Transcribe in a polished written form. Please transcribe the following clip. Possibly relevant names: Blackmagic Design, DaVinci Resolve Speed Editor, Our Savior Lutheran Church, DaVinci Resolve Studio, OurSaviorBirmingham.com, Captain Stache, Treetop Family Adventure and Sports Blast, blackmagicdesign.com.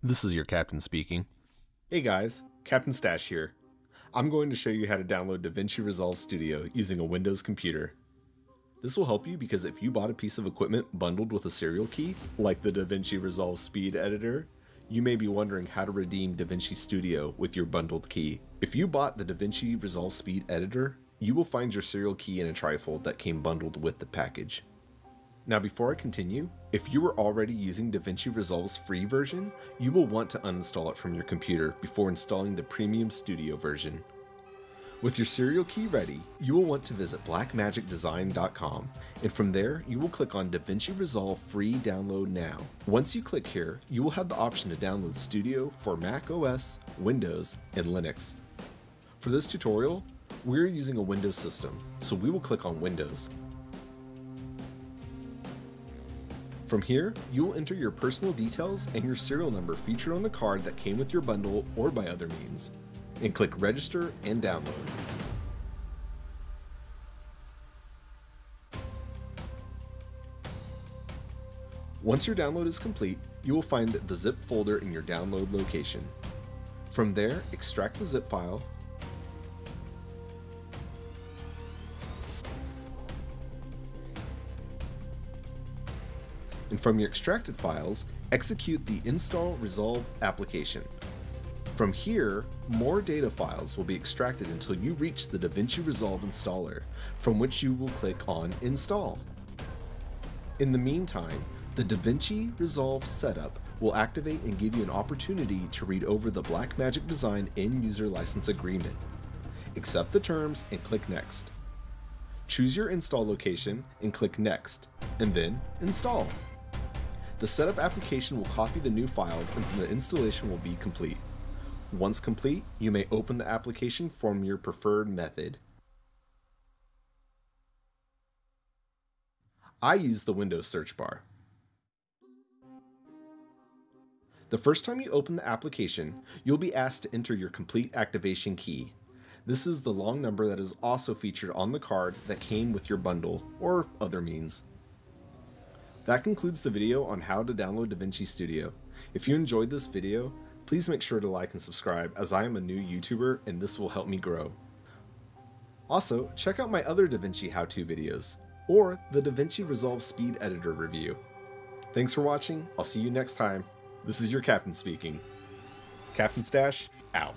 This is your captain speaking. Hey guys, Captain Stache here. I'm going to show you how to download DaVinci Resolve Studio using a Windows computer. This will help you because if you bought a piece of equipment bundled with a serial key, like the DaVinci Resolve Speed Editor, you may be wondering how to redeem DaVinci Studio with your bundled key. If you bought the DaVinci Resolve Speed Editor, you will find your serial key in a trifold that came bundled with the package. Now before I continue, if you were already using DaVinci Resolve's free version, you will want to uninstall it from your computer before installing the premium studio version. With your serial key ready, you will want to visit blackmagicdesign.com, and from there you will click on DaVinci Resolve Free Download Now. Once you click here, you will have the option to download Studio for Mac OS, Windows, and Linux. For this tutorial, we're using a Windows system, so we will click on Windows. From here, you'll enter your personal details and your serial number featured on the card that came with your bundle or by other means, and click Register and Download. Once your download is complete, you will find the zip folder in your download location. From there, extract the zip file, and from your extracted files, execute the Install Resolve application. From here, more data files will be extracted until you reach the DaVinci Resolve installer, from which you will click on Install. In the meantime, the DaVinci Resolve setup will activate and give you an opportunity to read over the Blackmagic Design End-User License Agreement. Accept the terms and click Next. Choose your install location and click Next, and then Install. The setup application will copy the new files and the installation will be complete. Once complete, you may open the application from your preferred method. I use the Windows search bar. The first time you open the application, you'll be asked to enter your complete activation key. This is the long number that is also featured on the card that came with your bundle or other means. That concludes the video on how to download DaVinci Studio. If you enjoyed this video, please make sure to like and subscribe, as I am a new YouTuber and this will help me grow. Also, check out my other DaVinci how-to videos, or the DaVinci Resolve Speed Editor review. Thanks for watching, I'll see you next time. This is your captain speaking. Captain Stache, out.